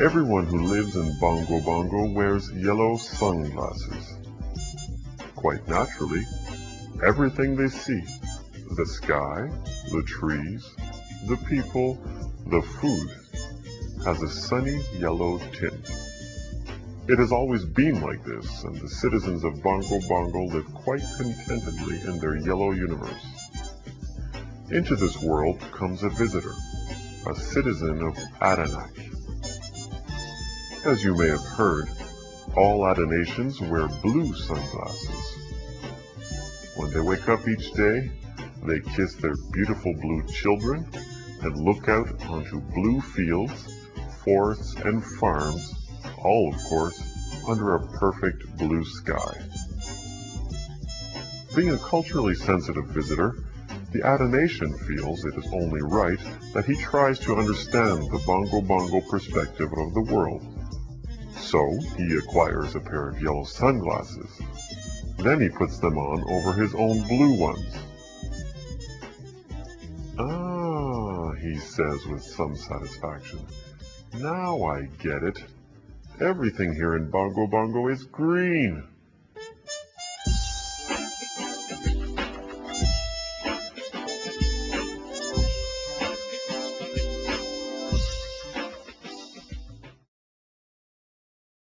Everyone who lives in Bongobongo wears yellow sunglasses. Quite naturally, everything they see, the sky, the trees, the people, the food, has a sunny yellow tint. It has always been like this, and the citizens of Bongobongo live quite contentedly in their yellow universe. Into this world comes a visitor, a citizen of Adanac. As you may have heard, all Adanacians wear blue sunglasses. When they wake up each day, they kiss their beautiful blue children and look out onto blue fields, forests, and farms, all, of course, under a perfect blue sky. Being a culturally sensitive visitor, the Adanacian feels it is only right that he tries to understand the Bongobongo perspective of the world. So he acquires a pair of yellow sunglasses. Then he puts them on over his own blue ones. "Ah," he says with some satisfaction, "now I get it. Everything here in Bongobongo is green.